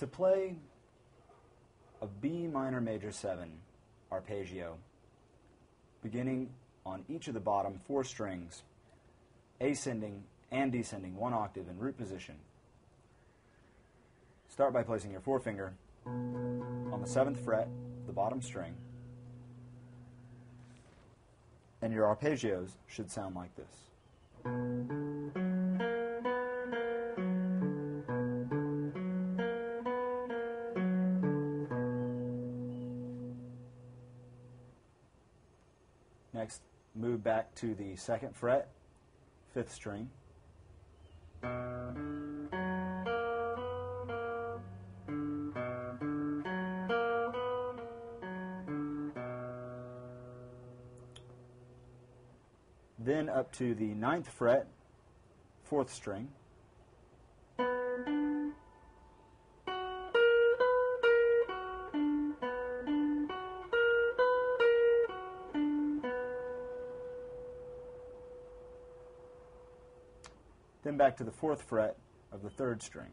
To play a B minor major 7 arpeggio, beginning on each of the bottom four strings, ascending and descending one octave in root position, start by placing your forefinger on the 7th fret of the bottom string, and your arpeggios should sound like this. Next, move back to the 2nd fret, 5th string, then up to the 9th fret, 4th string, then back to the 4th fret of the 3rd string.